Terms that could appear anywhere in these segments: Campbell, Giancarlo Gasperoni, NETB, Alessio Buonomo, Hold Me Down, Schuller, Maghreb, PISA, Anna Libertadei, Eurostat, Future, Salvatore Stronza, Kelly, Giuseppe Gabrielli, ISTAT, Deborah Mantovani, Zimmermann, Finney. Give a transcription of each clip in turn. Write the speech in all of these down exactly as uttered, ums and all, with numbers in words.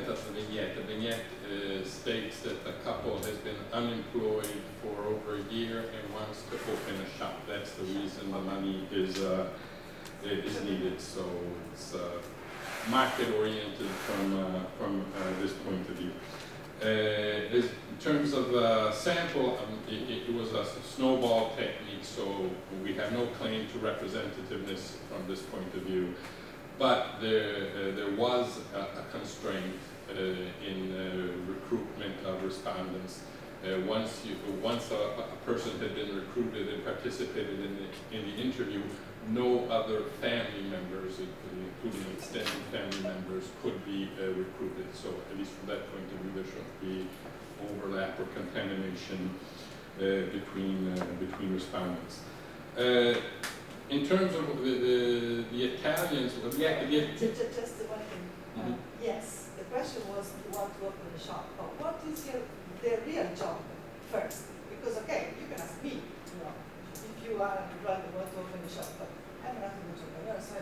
percent of the vignette. The vignette uh, states that a couple has been unemployed for over a year and wants to open a shop. That's the reason the money is uh, is needed. So it's uh, market oriented from uh, from uh, this point of view. Uh, in terms of uh, sample, um, it, it was a snowball technique, so we have no claim to representativeness from this point of view. But there, uh, there was a, a constraint uh, in uh, recruitment of respondents. Uh, once you, once a, a person had been recruited and participated in the, in the interview, no other family members, including extended family members, could be uh, recruited. So at least from that point of view, there shouldn't be overlap or contamination uh, between uh, between respondents. Uh, In terms of the, the, the Italians, well, yeah, the, just, just one thing. Mm -hmm. uh, yes, the question was you want to open a shop, but what is your the real job first? Because okay, you can ask me, you know, if you are an employee and want to open a shop, but I'm not an entrepreneur, so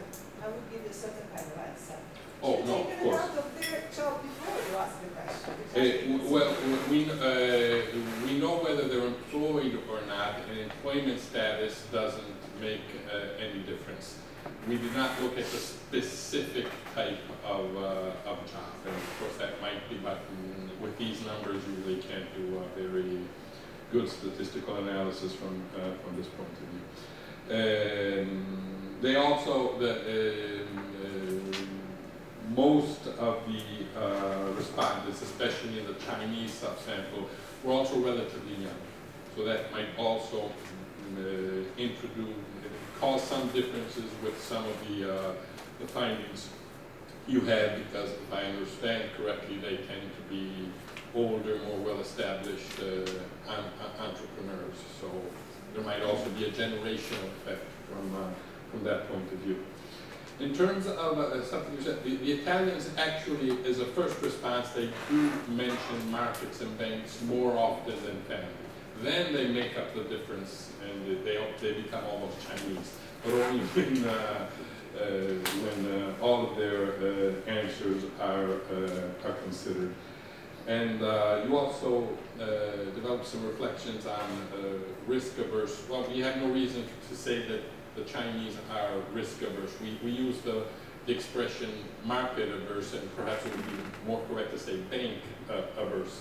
I would give you a certain kind of answer. Oh you no, of course. Out of their job before you ask the question. Uh, well, we uh, we know whether they're employed or not, and employment status doesn't make uh, any difference. We did not look at the specific type of, uh, of job, and of course that might be, but with these numbers you really can't do a very good statistical analysis from, uh, from this point of view. Um, they also, the, uh, uh, most of the uh, respondents, especially in the Chinese subsample, were also relatively young, so that might also Uh, introduce, uh, cause some differences with some of the, uh, the findings you have, because if I understand correctly, they tend to be older, more well-established uh, entrepreneurs. So there might also be a generational effect from, uh, from that point of view. In terms of uh, something you said, the, the Italians actually, as a first response, they do mention markets and banks more often than families. Then they make up the difference, and they they become almost Chinese, but only when uh, uh, when uh, all of their uh, answers are uh, are considered. And uh, you also uh, develop some reflections on uh, risk averse. Well, we have no reason to say that the Chinese are risk averse. We we use the, the expression market averse, and perhaps it would be more correct to say bank uh, averse.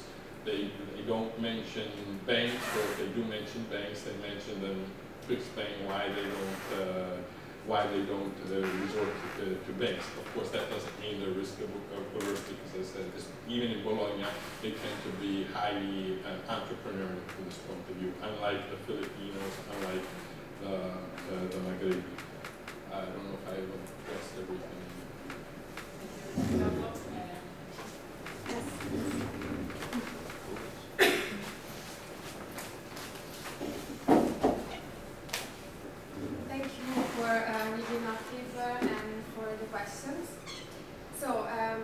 They, they don't mention banks, or if they do mention banks, they mention them to explain why they don't uh, why they don't uh, resort to, to banks. Of course, that doesn't mean they're risk averse, because as I said, even in Bologna, they tend to be highly uh, entrepreneurial from this point of view, unlike the Filipinos, unlike the, uh, the Maghreb. I don't know if I will address everything. So, um,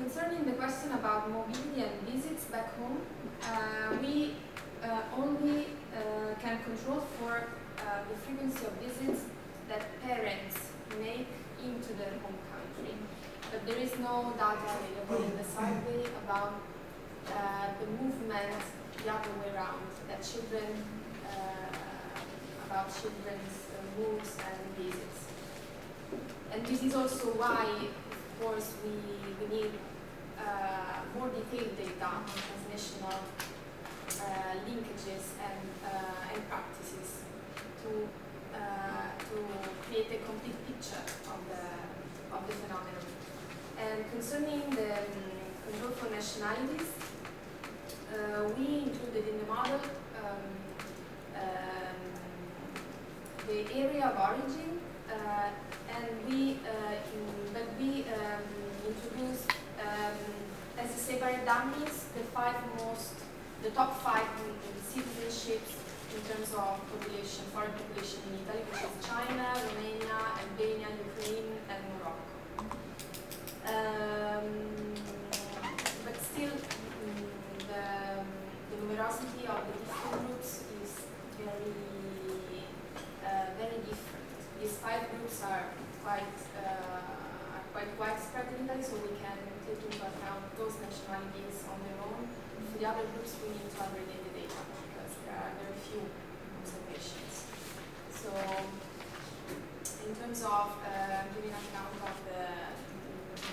concerning the question about mobility and visits back home, uh, we uh, only uh, can control for uh, the frequency of visits that parents make into their home country. But there is no data available in the survey about uh, the movement the other way around, that children, uh, about children's uh, moves and visits. And this is also why, of course, we, we need uh, more detailed data on transnational uh, linkages and, uh, and practices to, uh, to create a complete picture of the, of the phenomenon. And concerning the um, control for nationalities, uh, we included in the model um, um, the area of origin. Uh, and we, uh, in, but we um, introduced um, as a separate dummies the five most, the top five citizenships in terms of population, foreign population in Italy, which is China, Romania, Albania, Ukraine, and Morocco. Um, but still, um, the, the numerosity of the different groups is very, uh, very different. These five groups are quite uh, are quite widespread in Italy, so we can take into account those nationalities on their own. For the other groups, we need to aggregate the data because there are very few observations. So, in terms of uh, giving account of the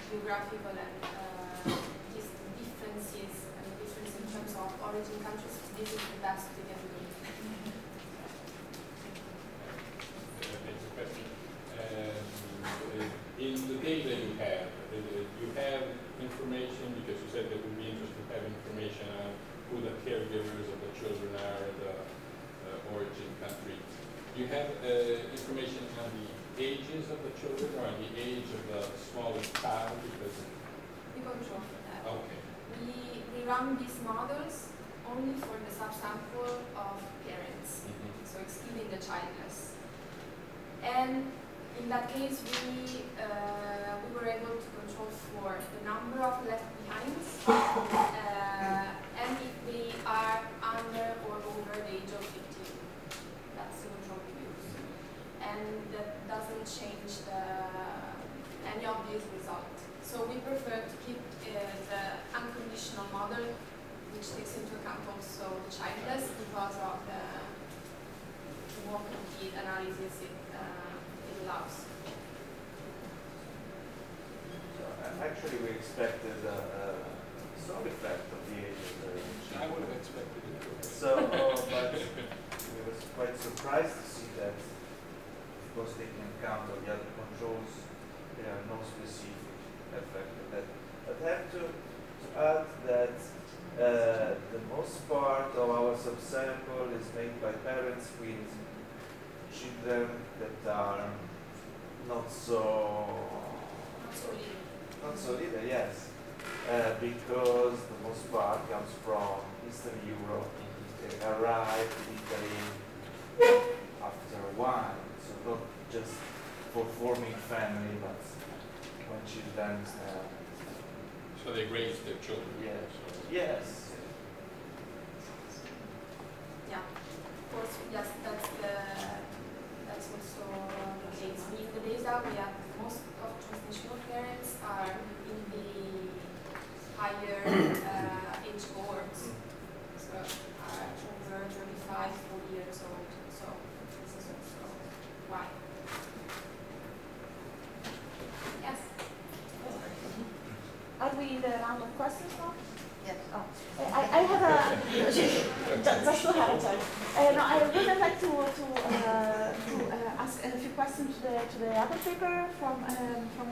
geographical and uh, differences and differences in terms of origin countries, this is the best we can do. In the data you have, you have information, because you said that it would be interesting to have information on who the caregivers of the children are in the uh, origin country. You have uh, information on the ages of the children or on the age of the smallest child? Because we control for that. Okay. We, we run these models only for the subsample of parents, mm-hmm. so excluding the childless. And in that case, we uh, we were able to control for the number of left behinds uh, and if they are under or over the age of fifteen. That's the control we use, and that doesn't change the, any obvious result. So we prefer to keep uh, the unconditional model, which takes into account also the childless, because of the more complete analysis it uh, allows. So uh, actually, we expected a, a strong effect of the age of the children. I would have expected it too. So, but we were quite surprised to see that, of course, taking account of the other controls, there are no specific effect of that. But I have to add that uh, the most part of our subsample is made by parents with children that are not so not solid, yes, uh, because the most part comes from Eastern Europe. They arrived in Italy after a while, so not just for forming family, but when children. Uh, so they raise their children. Yes. Yes. Yeah. Of course. Yes. That's the. That's also the case. In the data, we have most of transnational parents are in the higher uh, age cohorts, so are over thirty-five, forty years old. So this is also why. Yes. Are we in the round of questions now? Yes. Oh. I, I have a just to have a time. Uh, no, I would really like to to, uh, to uh, ask a few questions to the to the other paper from um, from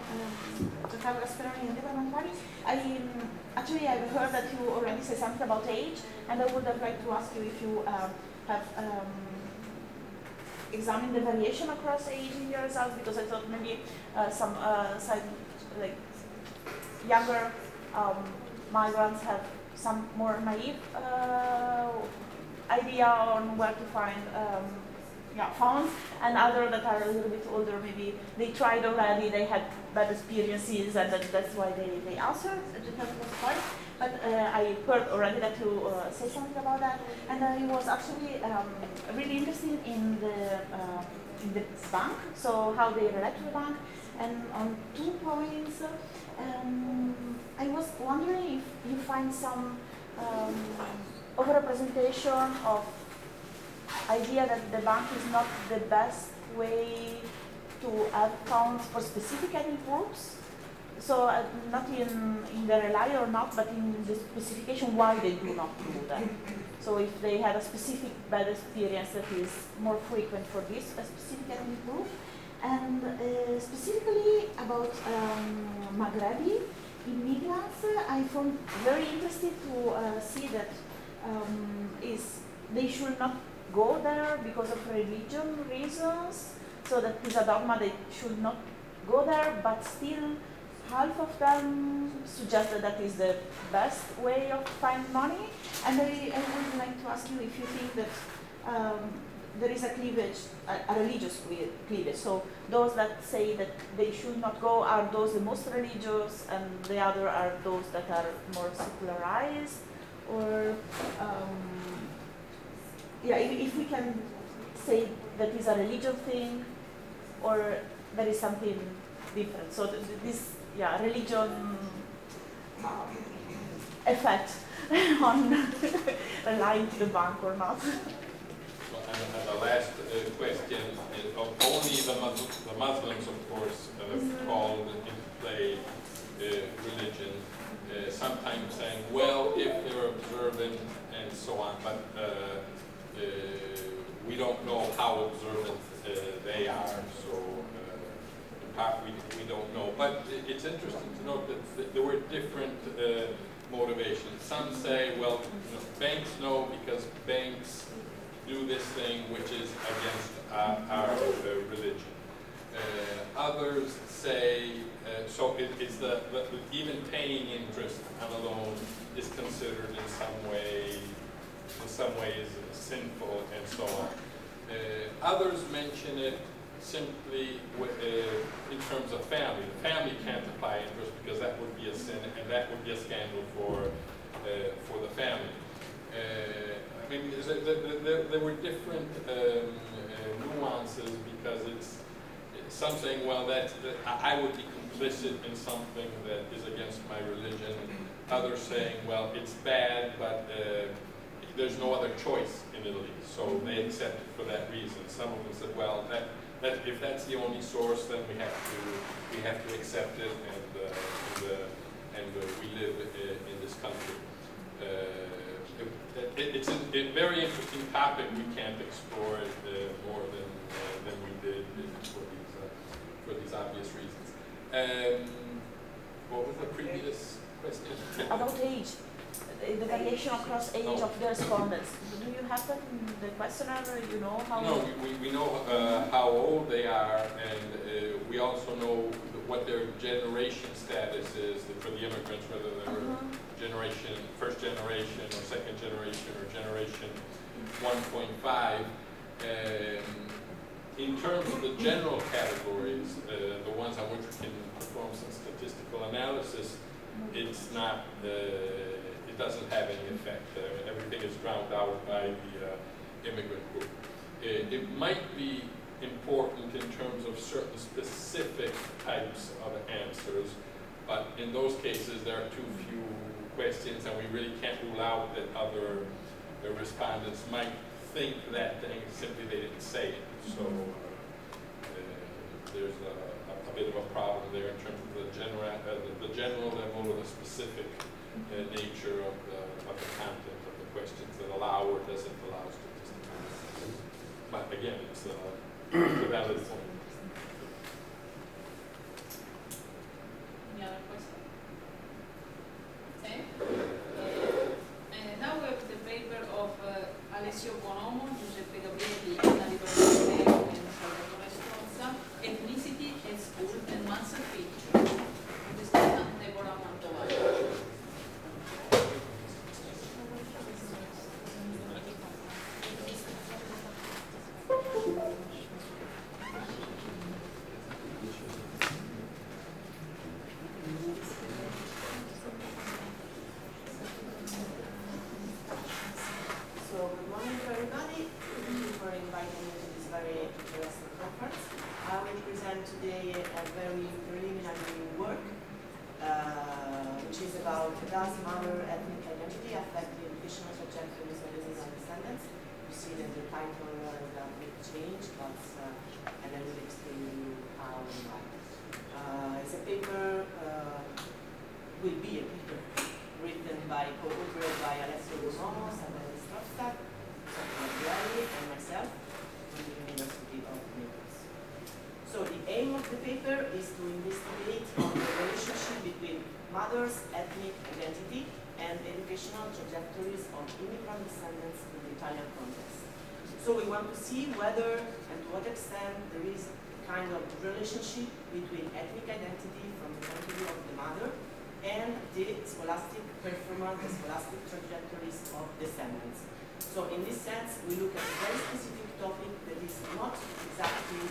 Giancarlo um, Gasperoni and Deva Manfani. I um, actually I've heard that you already said something about age, and I would have liked to ask you if you um, have um, examined the variation across age in your results, because I thought maybe uh, some uh, side, like younger. Um, migrants have some more naive uh, idea on where to find um, yeah, funds, and others that are a little bit older, maybe they tried already, they had bad experiences, and that, that's why they, they answered. But uh, I heard already that you uh, said something about that, and I was actually um, really interested in the, uh, in the bank, so how they relate to the bank, and on two points, um, I was wondering if you find some um, overrepresentation of idea that the bank is not the best way to account for specific any groups. So uh, not in, in the rely or not, but in the specification why they do not do that. So if they had a specific bad experience that is more frequent for this a specific any group, and uh, specifically about um, Maghrebi immigrants, uh, I found very interesting to uh, see that um, is they should not go there because of religion reasons, so that PISA dogma they should not go there, but still half of them suggest that that is the best way of finding money. And I, I would like to ask you if you think that um, there is a cleavage, a, a religious cleavage. So those that say that they should not go are those the most religious, and the other are those that are more secularized. Or um, yeah, if, if we can say that is a religious thing, or there is something different. So th this yeah, religion effect on relying to the bank or not. And the last uh, question, uh, only the, Mus the Muslims, of course, have called into play uh, religion, uh, sometimes saying, well, if they're observant and so on, but uh, uh, we don't know how observant uh, they are, so uh, in part we, we don't know. But it's interesting to note that there were different uh, motivations. Some say, well, you know, banks know because banks do this thing which is against our, our uh, religion. Uh, others say, uh, so it, it's the, the even paying interest on a loan is considered in some way, in some ways sinful and so on. Uh, others mention it simply w uh, in terms of family. The family can't apply interest because that would be a sin and that would be a scandal for uh, for the family. Uh, I mean, there were different um, uh, nuances because it's some saying, well, that, that I would be complicit in something that is against my religion. Others saying, well, it's bad, but uh, there's no other choice in Italy, so they accept it for that reason. Some of them said, well, that, that if that's the only source, then we have to we have to accept it, and uh, and, uh, and uh, we live uh, in this country. Uh, It, it's a, a very interesting topic. We can't explore it uh, more than, uh, than we did for these, uh, for these obvious reasons. Um, what was the previous question? About age, the variation across age oh. of the respondents. Do you have that in the questionnaire? You know how? No, we, we know uh, how old they are, and uh, we also know what their generation status is for the immigrants, whether they're uh-huh. generation, first generation, or second generation, or generation one point five. Um, in terms of the general categories, uh, the ones on which we can perform some statistical analysis, it's not, uh, it doesn't have any effect. Uh, everything is drowned out by the uh, immigrant group. It, it might be important in terms of certain specific types of answers, but in those cases, there are too few questions, and we really can't rule out that other uh, respondents might think that thing, simply they didn't say it. So uh, uh, there's a, a, a bit of a problem there in terms of the general, uh, the, the general level or the specific uh, nature of the, of the content of the questions that allow or doesn't allow statistical analysis. But again, it's a valid point. Any other questions? Okay. Uh, and now we have the paper of uh, Alessio Buonomo, Giuseppe Gabrielli, Anna Libertadei, and Salvatore Stronza, Ethnicity and School, and Mass Picture. This is Deborah Mantovani. So we want to see whether and to what extent there is a kind of relationship between ethnic identity from the point of view of the mother and the scholastic performance, the scholastic trajectories of descendants. So in this sense, we look at a very specific topic that is not exactly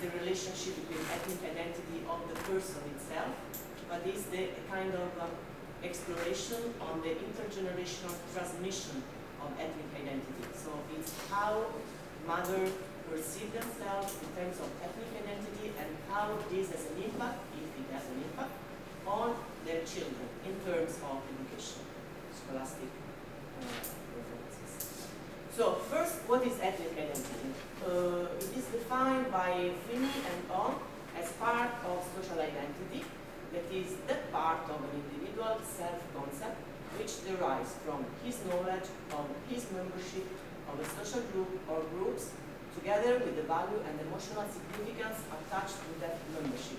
the relationship between ethnic identity of the person itself, but is the kind of um, exploration on the intergenerational transmission of ethnic identity. So it's how mothers perceive themselves in terms of ethnic identity and how this has an impact, if it has an impact, their children in terms of education, scholastic uh, preferences. So first, what is ethnic identity? Uh, it is defined by Finney and on as part of social identity, that is that part of an individual self-concept which derives from his knowledge of his membership of a social group or groups, together with the value and emotional significance attached to that membership.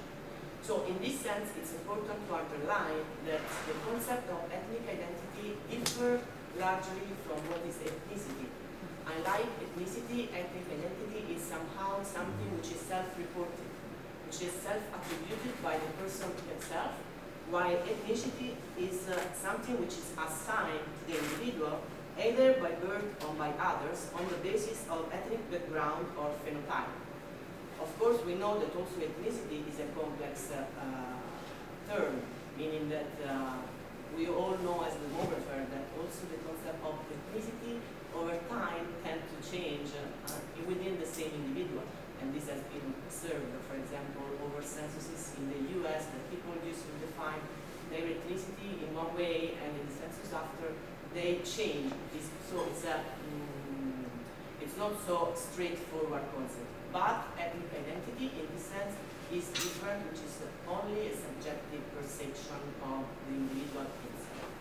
So in this sense, it's important to underline that the concept of ethnic identity differs largely from what is ethnicity. Unlike ethnicity, ethnic identity is somehow something which is self-reported, which is self-attributed by the person himself, while ethnicity is uh, something which is assigned to the individual either by birth or by others on the basis of ethnic background or phenotype. Of course, we know that also ethnicity is a complex uh, uh, term, meaning that uh, we all know as the demographer that also the concept of ethnicity over time tends to change uh, within the same individual. And this has been observed, for example, over censuses in the U S that people used to define their ethnicity in one way, and in the census after, they change this. So it's a, mm, it's not so straightforward concept. But ethnic identity, in this sense, is different, which is only a subjective perception of the individual itself.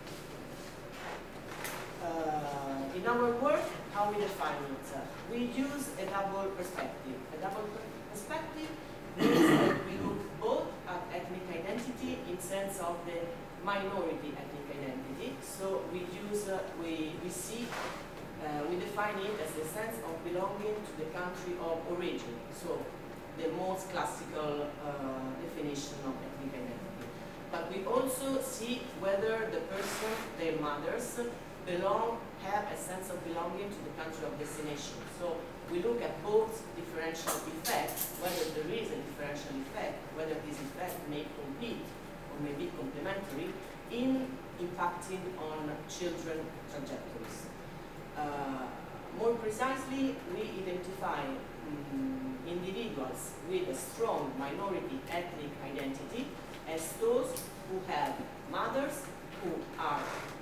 Uh, in our work, how we define it? Uh, we use a double perspective. A double perspective means that we look both at ethnic identity in sense of the minority ethnic identity. So we use, uh, we, we see, uh, we define it as a sense of belonging to the country of origin. So the most classical uh, definition of ethnic identity. But we also see whether the person, their mothers, belong, have a sense of belonging to the country of destination. So we look at both differential effects, whether there is a differential effect, whether this effect may compete or may be complementary in impacting on children trajectories. Uh, more precisely, we identify um, individuals with a strong minority ethnic identity as those who have mothers who are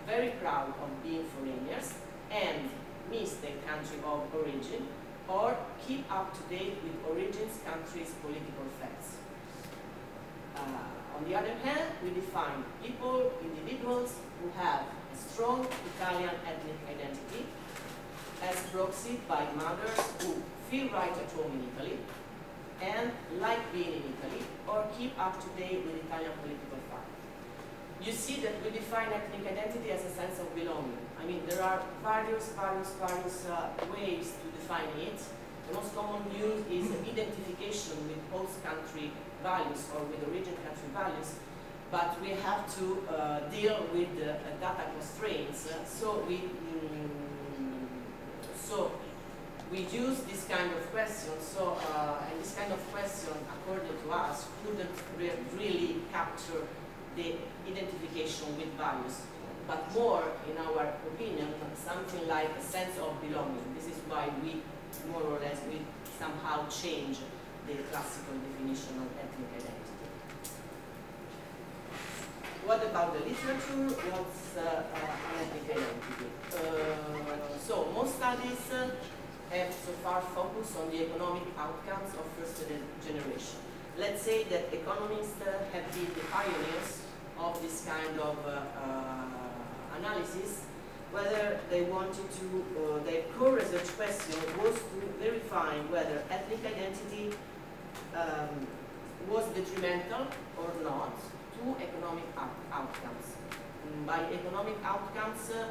very proud of being foreigners and miss their country of origin, or keep up to date with origin's country's political facts. Uh, on the other hand, we define people, individuals who have a strong Italian ethnic identity as proxied by mothers who feel right at home in Italy and like being in Italy, or keep up to date with Italian political facts. You see that we define ethnic identity as a sense of belonging. I mean, there are various, various, various uh, ways to define it. The most common used is identification with host country values or with origin country values, but we have to uh, deal with uh, data constraints. So we, mm, so we use this kind of question. So, uh, and this kind of question, according to us, couldn't re really capture the identification with values, but more, in our opinion, something like a sense of belonging. This is why we, more or less, we somehow change the classical definition of ethnic identity. What about the literature? What's uh, uh, ethnic identity? Uh, so, most studies uh, have so far focused on the economic outcomes of first generation. Let's say that economists uh, have been the pioneers of this kind of uh, uh, analysis, whether they wanted to, uh, their core research question was to verify whether ethnic identity um, was detrimental or not to economic out outcomes. And by economic outcomes, uh,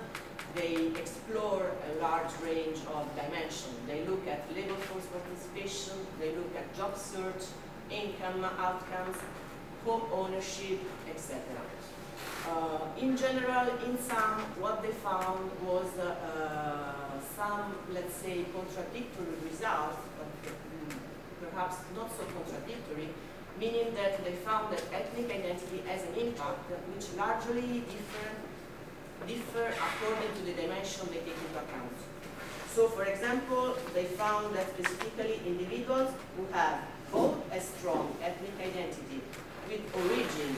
they explore a large range of dimensions. They look at labor force participation, they look at job search, income outcomes, home ownership, et cetera. Uh, in general, in sum, what they found was uh, uh, some, let's say, contradictory results, but perhaps not so contradictory, meaning that they found that ethnic identity has an impact which largely differ, differ according to the dimension they take into account. So, for example, they found that specifically individuals who have both a strong ethnic identity with origin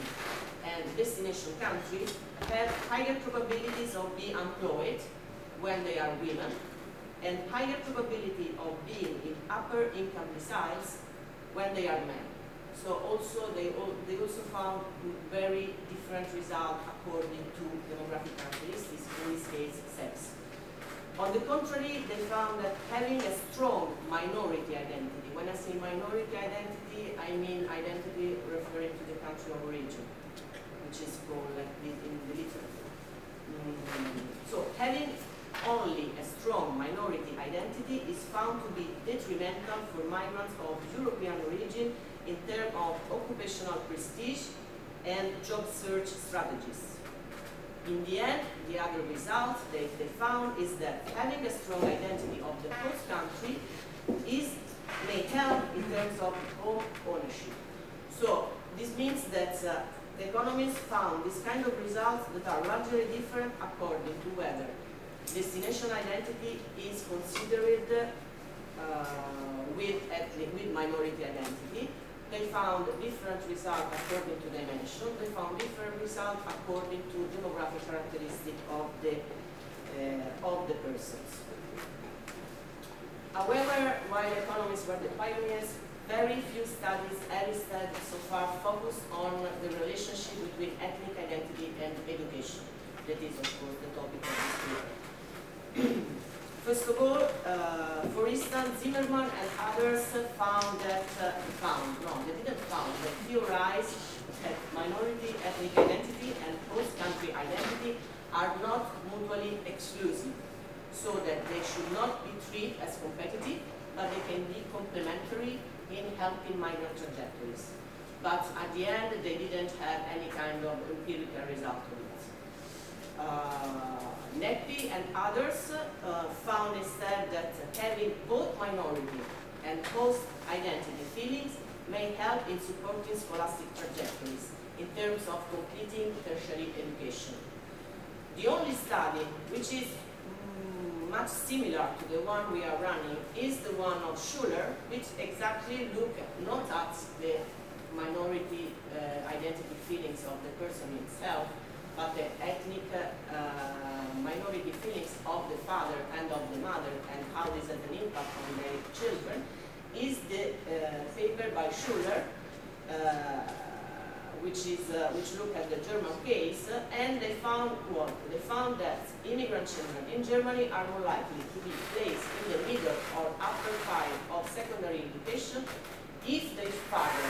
and destination countries have higher probabilities of being employed when they are women, and higher probability of being in upper income deciles when they are men. So also they, they also found very different results according to demographic characteristics, in this case sex. On the contrary, they found that having a strong minority identity, when I say minority identity, I mean identity referring to the country of origin, which is called like this in the literature. Mm-hmm. So having only a strong minority identity is found to be detrimental for migrants of European origin in terms of occupational prestige and job search strategies. In the end, the other result they, they found is that having a strong identity of the host country is, may help in terms of home ownership. So this means that uh, the economists found this kind of results that are largely different according to whether destination identity is considered uh, with ethnic, with minority identity. They found different results according to dimension. They found different results according to demographic characteristic of the uh, of the persons. However, while economists were the pioneers, very few studies have instead so far focused on the relationship between ethnic identity and education. That is, of course, the topic of this paper. First of all, uh, for instance, Zimmermann and others found that, uh, found, no, they didn't found, they theorized that minority ethnic identity and host-country identity are not mutually exclusive, so that they should not be treated as competitive, but they can be complementary in helping migrant trajectories. But at the end, they didn't have any kind of empirical result of it. Uh, N E T B and others uh, found instead that having both minority and post-identity feelings may help in supporting scholastic trajectories in terms of completing tertiary education. The only study which is mm, much similar to the one we are running is the one of Schuller, which exactly looked not at the minority uh, identity feelings of the person itself, but the ethnic uh, minority feelings of the father and of the mother and how this has an impact on their children, is the uh, paper by Schuller, uh, which is uh, which looked at the German case, and they found what? They found that immigrant children in Germany are more likely to be placed in the middle or upper five of secondary education if their father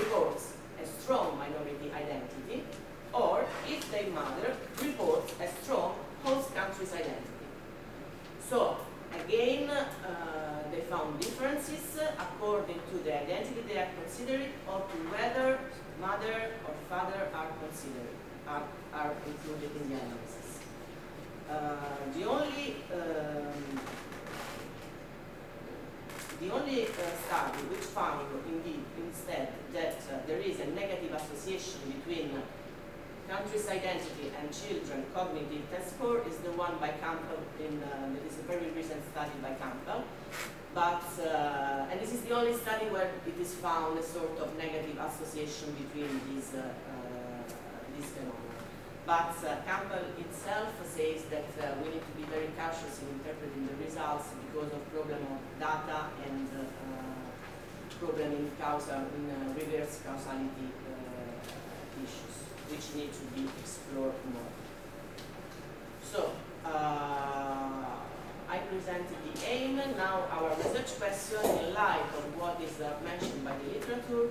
reports a strong minority identity, or if their mother reports a strong host country's identity. So, again, uh, they found differences according to the identity they are considered, or to whether mother or father are considered, are, are included in the analysis. Uh, the only, um, the only uh, study which found, indeed, instead, that uh, there is a negative association between uh, country's identity and children cognitive test score is the one by Campbell. In uh, it is a very recent study by Campbell, but uh, and this is the only study where it is found a sort of negative association between these uh, uh, these phenomena. But uh, Campbell itself says that uh, we need to be very cautious in interpreting the results because of problem of data and uh, problem in causal in uh, reverse causality uh, issues, which need to be explored more. So, uh, I presented the aim. Now our research question, in light of what is uh, mentioned by the literature,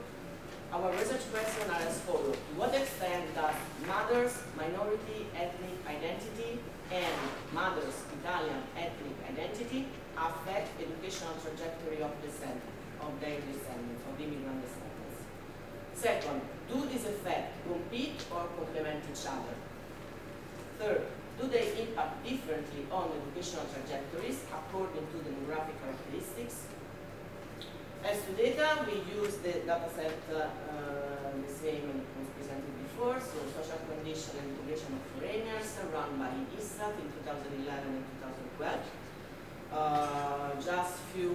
our research questions are as follows. To what extent does mother's minority ethnic identity and mother's Italian ethnic identity affect educational trajectory of descent, of their descendants, of immigrant descendants? Second, do these effects compete or complement each other? Third, do they impact differently on educational trajectories according to demographic characteristics? As to data, we use the dataset uh, the same as was presented before, so social condition and integration of foreigners run by ISTAT in two thousand eleven and two thousand twelve. Uh, just a few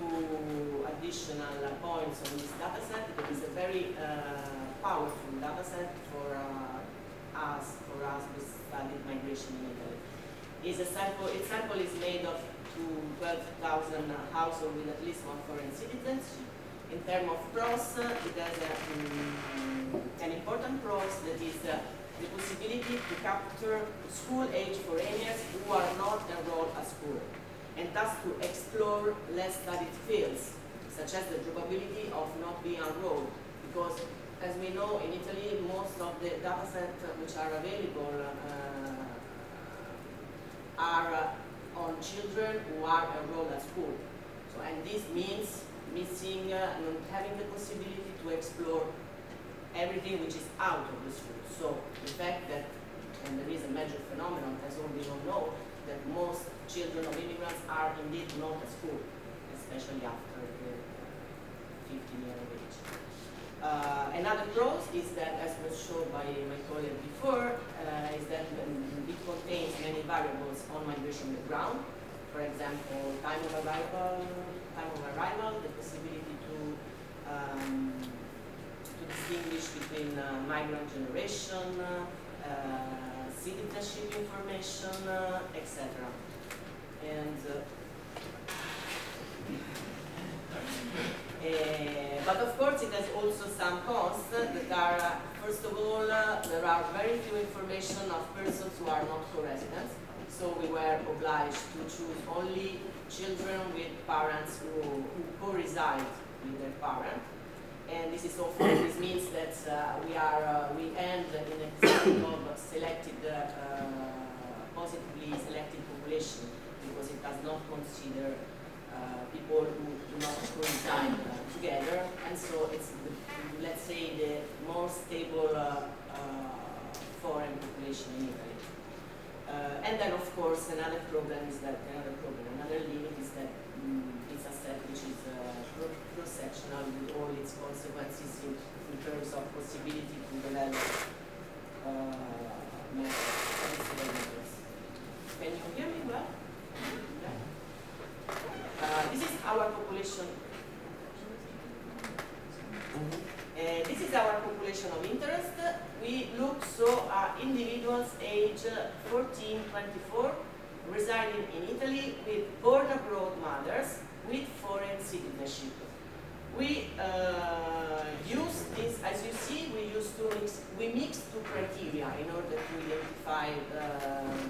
additional points on this dataset. It is a very uh, powerful dataset for uh, us, for us who studied migration in Italy. Is a sample, its sample is made of twelve thousand households with at least one foreign citizenship. In terms of pros, it has a, um, an important pros that is uh, the possibility to capture school age foreigners who are not enrolled at school, and thus to explore less studied fields, such as the probability of not being enrolled, because as we know in Italy, most of the data sets which are available uh, are on children who are enrolled at school. So, and this means missing, uh, not having the possibility to explore everything which is out of the school. So the fact that, and there is a major phenomenon, as all we all know, that most children of immigrants are indeed not at school, especially after the fifteen years of age. Uh, another growth is that, as was shown by my colleague before, uh, is that it contains many variables on migration background. For example, time of arrival, time of arrival, the possibility to um, to distinguish between uh, migrant generation, uh, citizenship information, uh, et cetera. And uh, Uh, but of course it has also some costs that are, uh, first of all, uh, there are very few information of persons who are not co-residents, so we were obliged to choose only children with parents who, who co-reside with their parent. And this is often, this means that uh, we are, uh, we end in a kind of selected, uh, positively selected population, because it does not consider Uh, people who do not coincide uh, together, and so it's, the, let's say, the more stable uh, uh, foreign population in Italy. Uh, and then, of course, another problem is that another problem, another limit is that um, it's a set which is uh, cross-sectional with all its consequences in, in terms of possibility to develop uh, methods. Can you hear me well? Yeah. Uh, this is our population. Uh, this is our population of interest. We look so at individuals age fourteen to twenty-four, residing in Italy with born abroad mothers with foreign citizenship. We uh, use this, as you see, we use two mix, we mix two criteria in order to identify uh,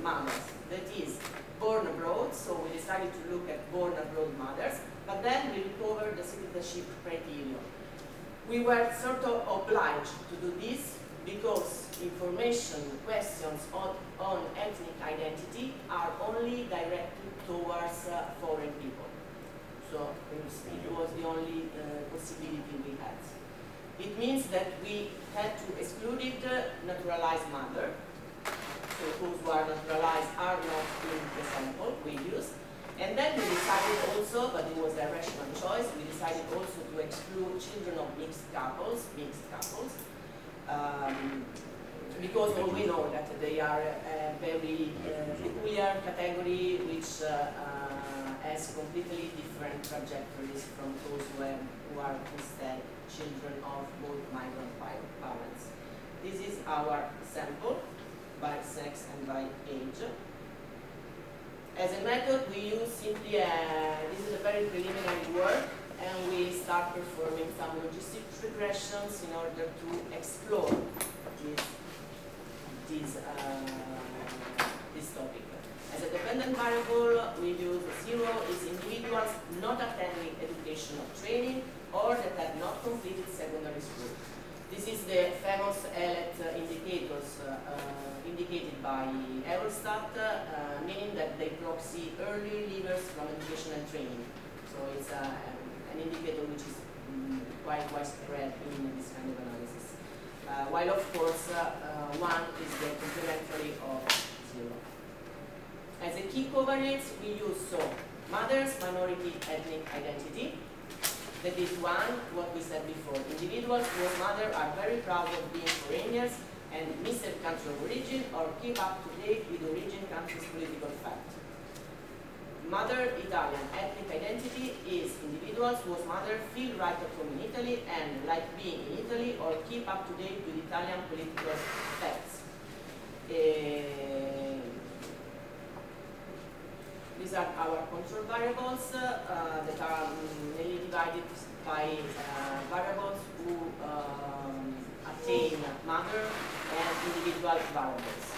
mothers. That is, born abroad, so we decided to look at born abroad mothers, but then we recovered the citizenship criteria. We were sort of obliged to do this because information, questions on, on ethnic identity are only directed towards uh, foreign people. So it was the only uh, possibility we had. It means that we had to exclude the naturalized mother. So those who are naturalized are not in the sample we use. And then we decided also, but it was a rational choice, we decided also to exclude children of mixed couples, mixed couples, um, because well, we know that they are a very uh, peculiar category which uh, uh, has completely different trajectories from those who, have, who are instead children of both migrant parents. This is our sample, by sex and by age. As a method, we use simply a, this is a very preliminary work, and we start performing some logistic regressions in order to explore this, this, uh, this topic. As a dependent variable, we use zero is individuals not attending education or training, or that have not completed secondary school. This is the famous E L E T uh, indicators uh, uh, indicated by Eurostat, uh, meaning that they proxy early leavers from education and training. So it's uh, an indicator which is um, quite widespread in this kind of analysis. Uh, while, of course, uh, uh, one is the complementary of zero. As a key covariates, we use so mothers, minority, ethnic identity. That is one, what we said before. Individuals whose mothers are very proud of being foreigners and miss their country of origin or keep up to date with origin country's political fact. Mother Italian ethnic identity is individuals whose mother feel right at home in Italy and like being in Italy or keep up to date with Italian political facts. Uh, these are our control variables uh, that are mainly divided by uh, variables who um, attain mother and individual variables.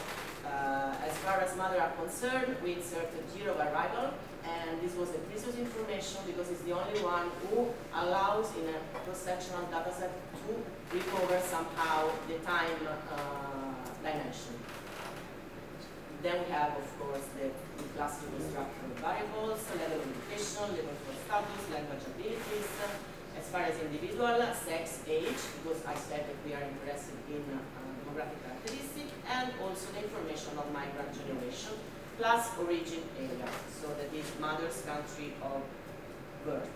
Uh, as far as mother are concerned, we inserted year of arrival, and this was the precious information because it's the only one who allows in a cross-sectional dataset to recover somehow the time uh, dimension. Then we have, of course, the classical structure of variables, level of education, level of status, language abilities. As far as individual, sex, age, because I said that we are interested in uh, demographic characteristics, and also the information on migrant generation, plus origin area, so that is mother's country of birth.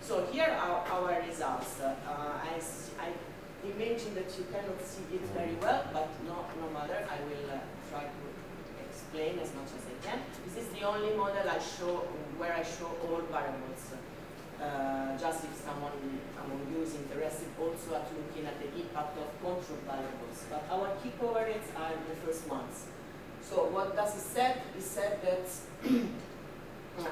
So here are our results. Uh, I, I imagine that you cannot see it very well, but no, no matter, I will uh, try to explain as much as I can. This is the only model I show where I show all variables. Uh, just if someone among you is interested also at looking at the impact of control variables. But our key covariates are the first ones. So what does it said? It said that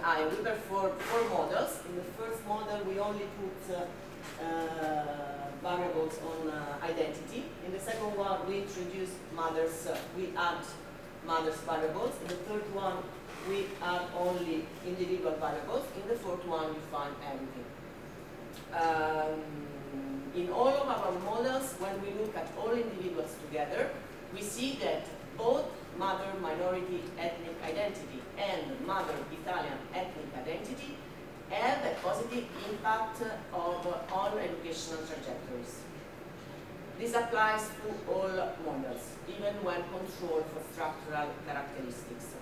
I we performed four models. In the first model, we only put uh, uh, variables on uh, identity. In the second one, we introduced mothers. Uh, we add mothers variables. In the third one, we add only individual variables. In the fourth one, you find everything. Um, in all of our models, when we look at all individuals together, we see that both mother minority ethnic identity and mother Italian ethnic identity have a positive impact of, on educational trajectories. This applies to all models, even when controlled for structural characteristics.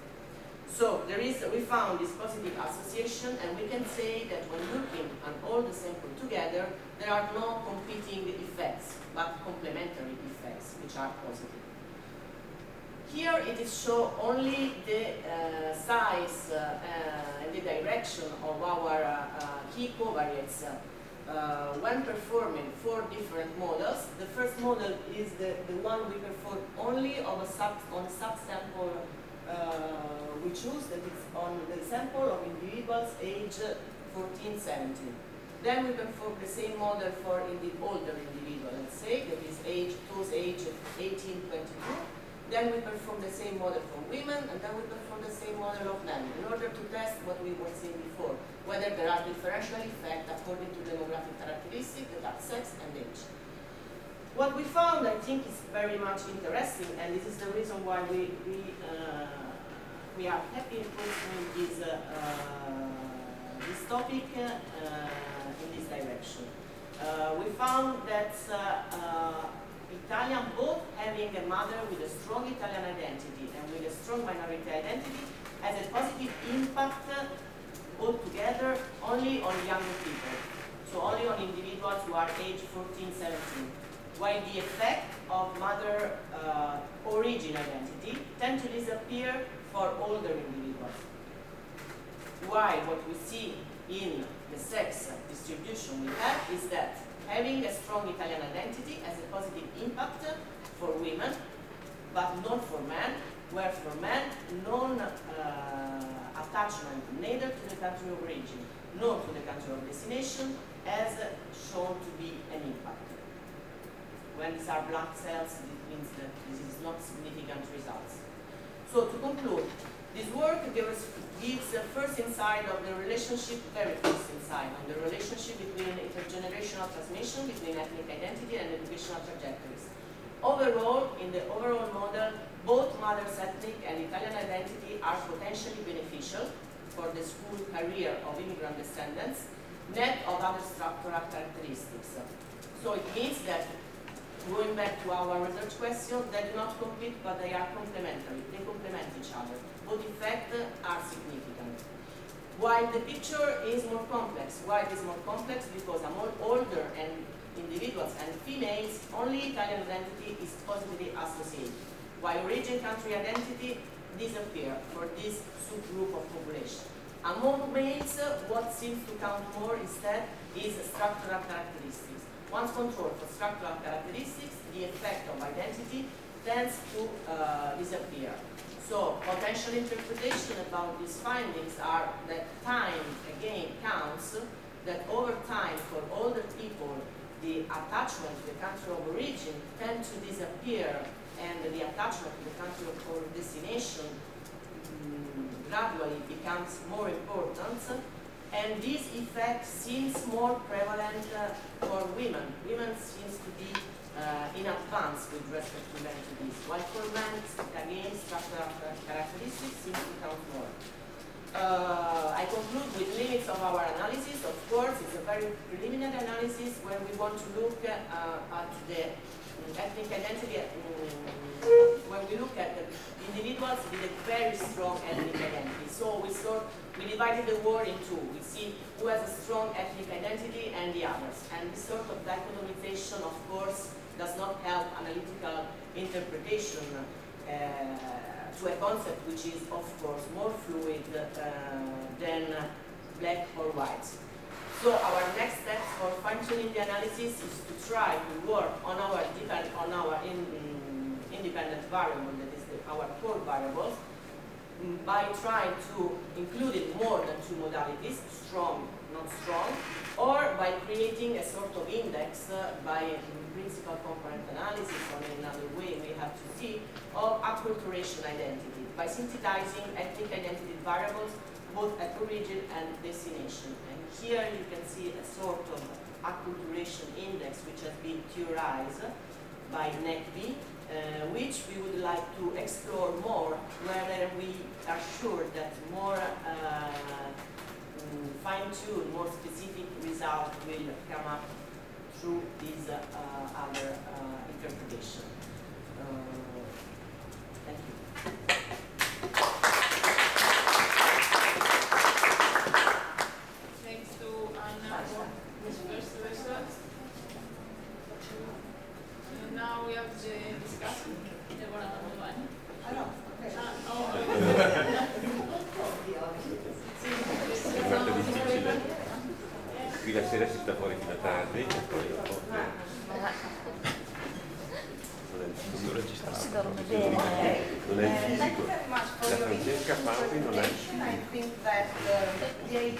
So there is, we found this positive association, and we can say that when looking at all the sample together, there are no competing effects, but complementary effects, which are positive. Here it is shown only the uh, size uh, uh, and the direction of our uh, uh, key covariates. Uh, when performing four different models, the first model is the, the one we perform only on a sub, on subsample. Uh, we choose that it's on the sample of individuals age fourteen to seventeen. Then we perform the same model for in the older individual, let's say, that is age, those age eighteen to twenty-two. Then we perform the same model for women, and then we perform the same model of men in order to test what we were saying before, whether there are differential effects according to demographic characteristics that are sex and age. What we found, I think, is very much interesting, and this is the reason why we we, uh, we are happy in pursuing this, uh, uh, this topic uh, in this direction. Uh, we found that uh, uh, Italian, both having a mother with a strong Italian identity and with a strong minority identity, has a positive impact altogether only on younger people, so only on individuals who are age fourteen to seventeen. While the effect of mother uh, origin identity tend to disappear for older individuals. Why? What we see in the sex distribution we have is that having a strong Italian identity has a positive impact for women, but not for men, where for men, non-attachment uh, neither to the country of origin nor to the country of destination has shown to be an impact. When these are blood cells, it means that this is not significant results. So to conclude, this work gives, gives a first insight of the relationship, very first insight, on the relationship between intergenerational transmission, between ethnic identity and educational trajectories. Overall, in the overall model, both mother's ethnic and Italian identity are potentially beneficial for the school career of immigrant descendants, net of other structural characteristics. So it means that going back to our research question, they do not compete, but they are complementary. They complement each other. Both effects are significant. While the picture is more complex. Why it is more complex? Because among older and individuals and females, only Italian identity is positively associated, while origin country identity disappears for this subgroup of population. Among males, what seems to count more instead is structural characteristics. Once controlled for structural characteristics, the effect of identity tends to uh, disappear. So potential interpretation about these findings are that time, again, counts, that over time for older people, the attachment to the country of origin tends to disappear and the attachment to the country of destination um, gradually becomes more important. And this effect seems more prevalent uh, for women. Women seems to be uh, in advance with respect to men to this, while for men, again, structural characteristics seem to count more. Uh, I conclude with limits of our analysis. Of course, it's a very preliminary analysis where we want to look uh, at the ethnic identity, when we look at the individuals with a very strong ethnic identity. So we sort we divided the world in two. We see who has a strong ethnic identity and the others. And this sort of dichotomization, of course, does not help analytical interpretation uh, to a concept which is, of course, more fluid uh, than black or white. So our next step for functioning the analysis is to try to work on our on our in, um, independent variable, that is the, our core variables, um, by trying to include it more than two modalities, strong, not strong, or by creating a sort of index uh, by um, principal component analysis, or in another way we have to see, of acculturation identity, by synthesizing ethnic identity variables both at origin and destination. And here you can see a sort of acculturation index which has been theorized by N E T B, uh, which we would like to explore more, whether we are sure that more uh, fine-tuned, more specific results will come up through this uh, other uh, interpretation. Uh, thank you. Now we have the discussion. There were another one. I know. Okay. Uh, oh. Qui la sera si sta fuori fino a tardi. Non è il fisico. Non è il fisico. La Francesca Pampi non è il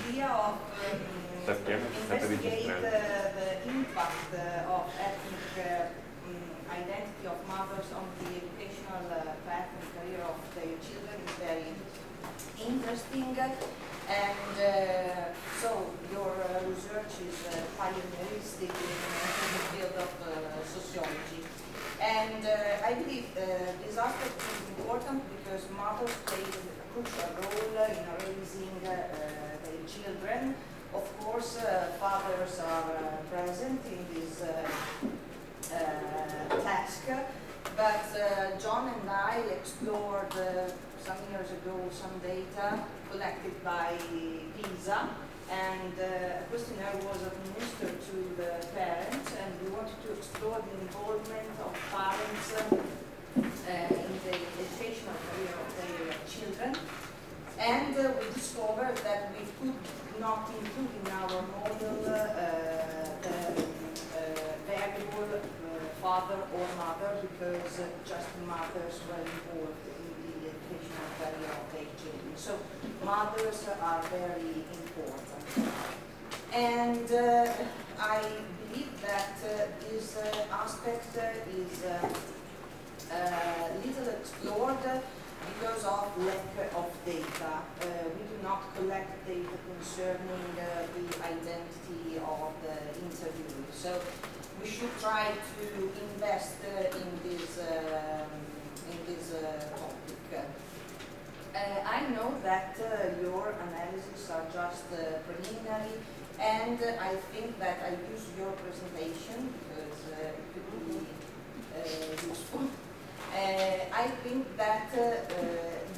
fisico. Sappiamo che è stata registrata. Impact of ethnic identity of mothers on the educational uh, path and career of their children is very interesting, and uh, so your uh, research is uh, pioneeristic in, in the field of uh, sociology, and uh, I believe uh, this aspect is important because mothers play a crucial role in raising uh, their children. Of course, uh, fathers are uh, present in this uh, Uh, task, but uh, John and I explored uh, some years ago some data collected by PISA, and uh, a questionnaire was administered to the parents, and we wanted to explore the involvement of parents uh, uh, in the educational career of their children, and uh, we discovered that we could not include in our model uh, uh, the variable father or mother, because uh, just mothers were involved in the educational career of their children. So mothers are very important. And uh, I believe that uh, this uh, aspect uh, is uh, uh, little explored because of lack of data. Uh, we do not collect data concerning uh, the identity of the interviewee. So we should try to invest uh, in this uh, in this uh, topic. Uh, I know that uh, your analyses are just uh, preliminary, and uh, I think that I use your presentation because uh, it could be uh, useful. Uh, I think that uh, uh,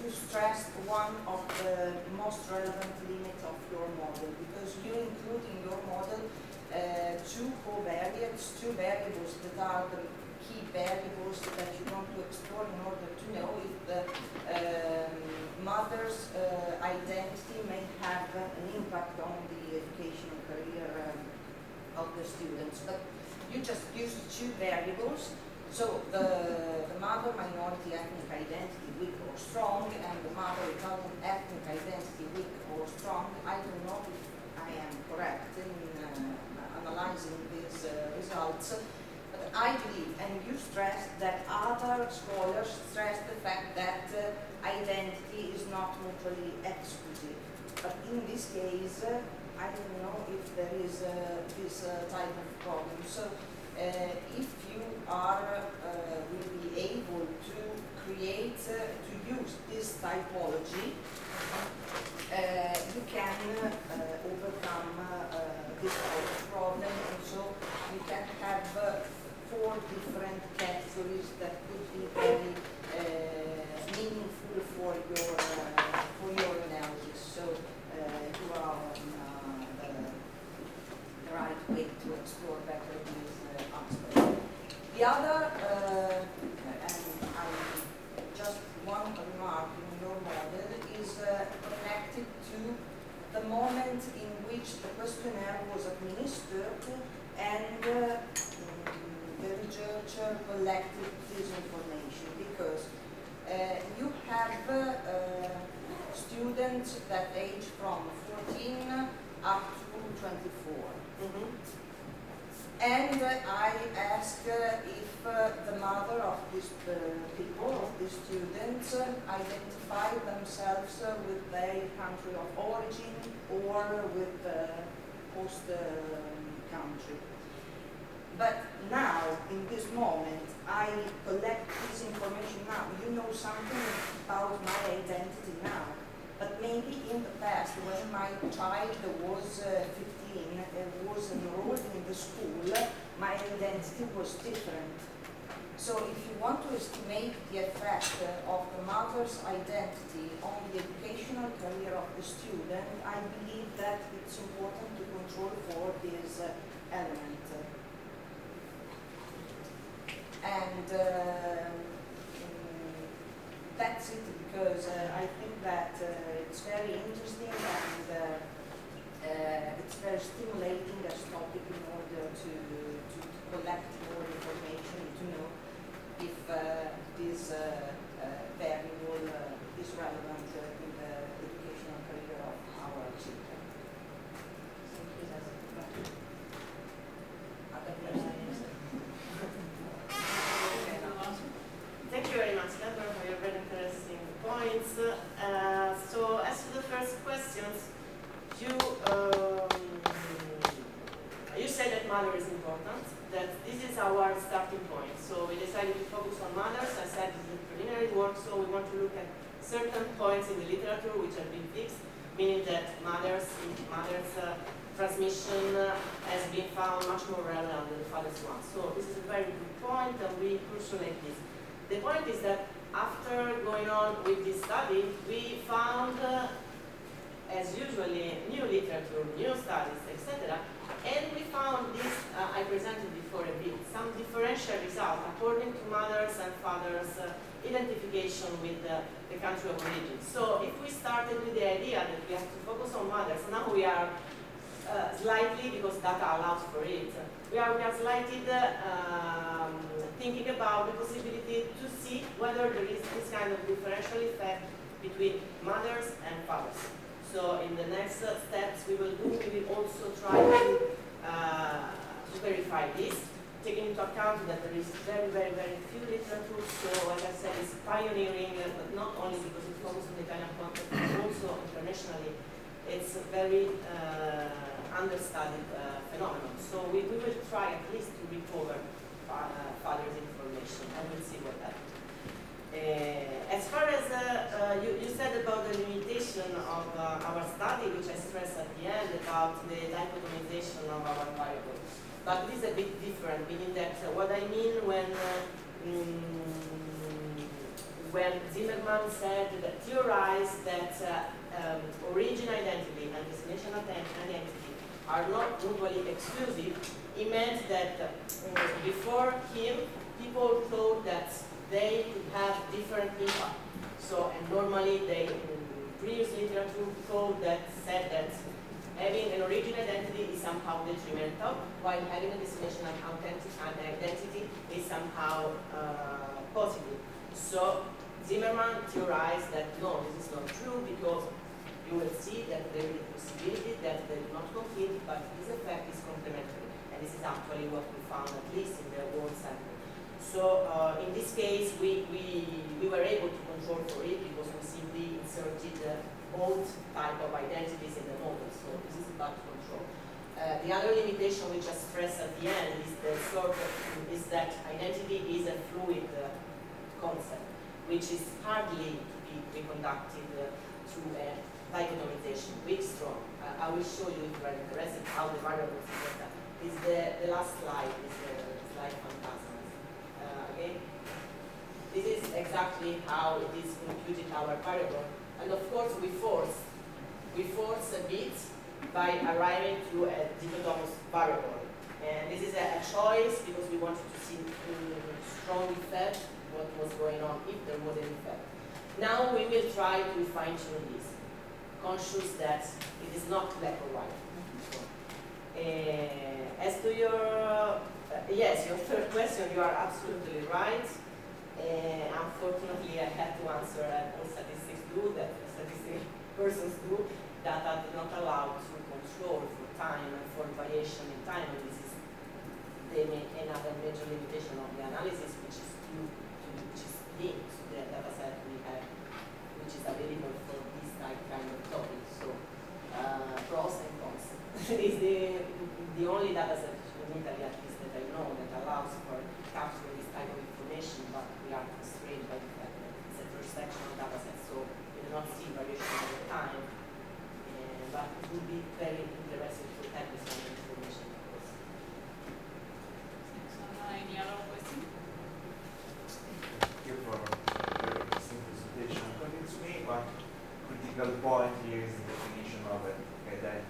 you stressed one of the most relevant limits of your model, because you include in your model Uh, two covariates, two variables that are the key variables that you want to explore in order to know if the um, mother's uh, identity may have an impact on the educational career um, of the students. But you just use two variables, So the, the mother minority ethnic identity weak or strong and the mother Italian ethnic identity weak or strong. I don't know if I am correct in uh, analyzing these uh, results, but I believe, and you stressed that other scholars stress the fact that uh, identity is not mutually exclusive. But in this case, uh, I don't know if there is uh, this uh, type of problem. So, uh, if you are, uh, will be able to create, uh, to use this typology, uh, you can uh, overcome uh, this type of problem. And so, you can have uh, four different categories that could be very uh, meaningful for your uh, for your analysis. So, uh, you are. Right way to explore better these uh, aspects. The other, uh, and I, just one remark in your model, is uh, connected to the moment in which the questionnaire was administered and uh, the researcher collected this information, because uh, you have uh, uh, students that age from fourteen up to twenty-four. Mm-hmm. And uh, I asked uh, if uh, the mother of these uh, people, of these students, uh, identify themselves uh, with their country of origin or with the host uh, country. But now, in this moment, I collect this information now. You know something about my identity now. But maybe in the past, when my child was uh, and was enrolled in the school, my identity was different. So if you want to estimate the effect of the mother's identity on the educational career of the student, I believe that it's important to control for this element. And uh, that's it, because uh, I think that uh, it's very interesting and uh, Uh, it's very stimulating as topic in order to, to, to collect more information to know if uh, this uh, uh, variable uh, is relevant uh, in the educational career of our children. Thank you. Other questions? Thank you very much, Deborah, for your very interesting points. Uh, so as to the first questions, You, um, you said that mother is important, that this is our starting point. So we decided to focus on mothers. I said this is a preliminary work, so we want to look at certain points in the literature which have been fixed, meaning that mothers, mothers uh, transmission uh, has been found much more relevant than the father's one. So this is a very good point, and we postulate this. The point is that after going on with this study, we found uh, as usually, new literature, new studies, et cetera. And we found this, uh, I presented before a bit, some differential results according to mothers and fathers' uh, identification with uh, the country of origin. So if we started with the idea that we have to focus on mothers, now we are uh, slightly, because data allows for it, we are, we are slightly uh, um, thinking about the possibility to see whether there is this kind of differential effect between mothers and fathers. So in the next uh, steps we will do, we will also try to, uh, to verify this, taking into account that there is very, very, very few literature. So as I said, it's pioneering, uh, but not only because it focuses on the Italian context, but also internationally. It's a very uh, understudied uh, phenomenon. So we, we will try at least to recover uh, father's information, and we'll see what happens. Uh, as far as uh, uh, you, you said about the limitation of uh, our study, which I stressed at the end about the dichotomization of our variables, but this is a bit different, meaning that uh, what I mean when uh, mm, when Zimmermann said that theorized that uh, um, origin identity and destination identity are not mutually exclusive, he meant that uh, before him people thought that they could have different impact. So, and normally they, in previous literature, thought that, said that having an origin identity is somehow detrimental, while having a destination accountant and identity is somehow uh, positive. So Zimmermann theorized that no, this is not true, because you will see that there is a possibility that they do not compete, but this effect is complementary. And this is actually what we found, at least in the world sample. So uh, in this case, we, we, we were able to control for it because we simply inserted the old type of identities in the model. So this is about control. Uh, the other limitation which I stress at the end is the sort of, is that identity is a fluid uh, concept, which is hardly to be reconducted uh, to a dichotomization, which is strong. Uh, I will show you, if you are interested, how the variables are. Is the, the last slide is the slide fantastic. Uh, okay, this is exactly how it is computed our variable, and of course we force we force a bit by arriving to a dichotomous variable, and this is a, a choice because we wanted to see a strong effect, what was going on if there was an effect. Now we will try to fine tune this, conscious that it is not black or white. Uh, as to your uh, yes, your third question, you are absolutely right. Uh, unfortunately, I had to answer as all statistics do, that statistical persons do, that are not allowed to control for time and for variation in time. And this is the, another major limitation of the analysis, which is due to, which is linked to the data set we have, which is available for this type kind of topic. So uh, pros and cons. Is the the only data set in Italy, at least, I know that allows for capturing this type of information, but we are constrained by the fact that it's a intersectional data set, so we do not see variation over time. Uh, but it would be very interesting to have this kind of information, of course. Any other questions? Thank you for a very interesting presentation. According to me, one critical point here is the definition of an identity.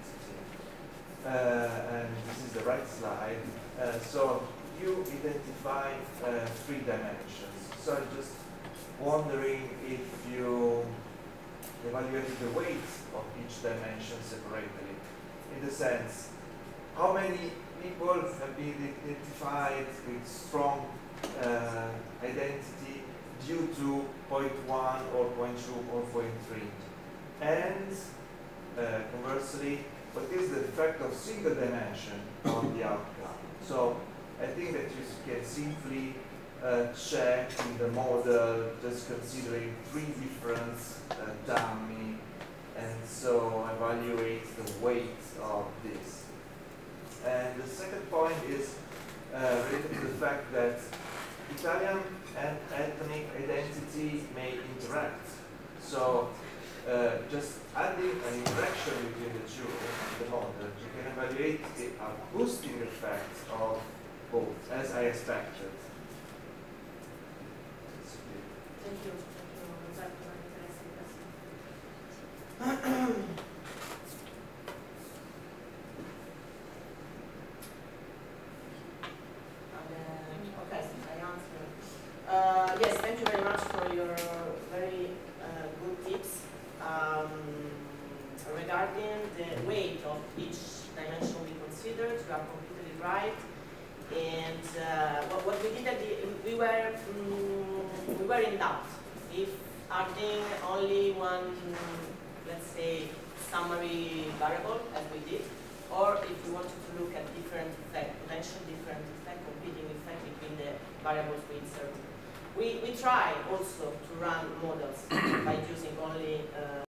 Uh, and this is the right slide. Uh, so you identify uh, three dimensions. So I'm just wondering if you evaluated the weights of each dimension separately. In the sense, how many people have been identified with strong uh, identity due to point one or point two or point three? And uh, conversely, what is the effect of single dimension on the outcome? So I think that you can simply uh, check in the model just considering three different uh, dummy, and so evaluate the weight of this. And the second point is uh, related to the fact that Italian and ethnic identity may interact. So Uh, just adding an interaction between the two and the model, you can evaluate the boosting effect of both, as I expected. Thank you. Thank you. Exactly. Okay, I answered. Uh, yes, thank you very much for your very uh, good tips. Um, regarding the weight of each dimension we considered, you are completely right. And uh, what, what we did, at the, we were um, we were in doubt if adding only one, let's say, summary variable as we did, or if we wanted to look at different effect, potential different effect, competing effect between the variables we inserted. We, we try also to run models by using only uh